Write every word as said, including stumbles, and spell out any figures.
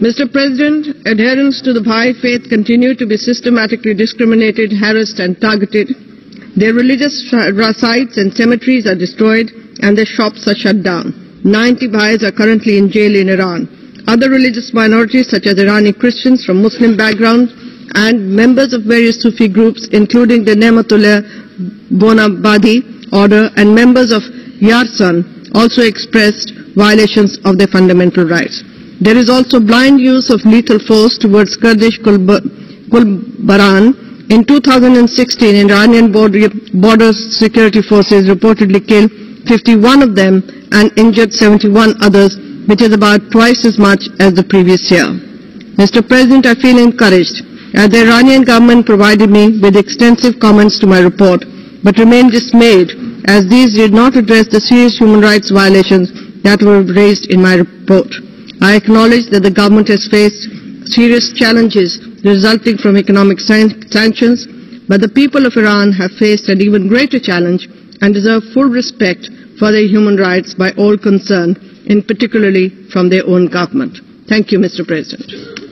Mister President, adherents to the Baha'i faith continue to be systematically discriminated, harassed and targeted. Their religious sites and cemeteries are destroyed and their shops are shut down. ninety Baha'is are currently in jail in Iran. Other religious minorities such as Irani Christians from Muslim backgrounds and members of various Sufi groups including the Nematullah Bonabadi order and members of Yarsan also expressed violations of their fundamental rights. There is also blind use of lethal force towards Kurdish Kulbaran. In two thousand sixteen, Iranian border security forces reportedly killed fifty-one of them and injured seventy-one others, which is about twice as much as the previous year. Mister President, I feel encouraged as the Iranian government provided me with extensive comments to my report, but remain dismayed as these did not address the serious human rights violations that were raised in my report. I acknowledge that the government has faced serious challenges resulting from economic sanctions, but the people of Iran have faced an even greater challenge and deserve full respect for their human rights by all concerned, and particularly from their own government. Thank you, Mister President.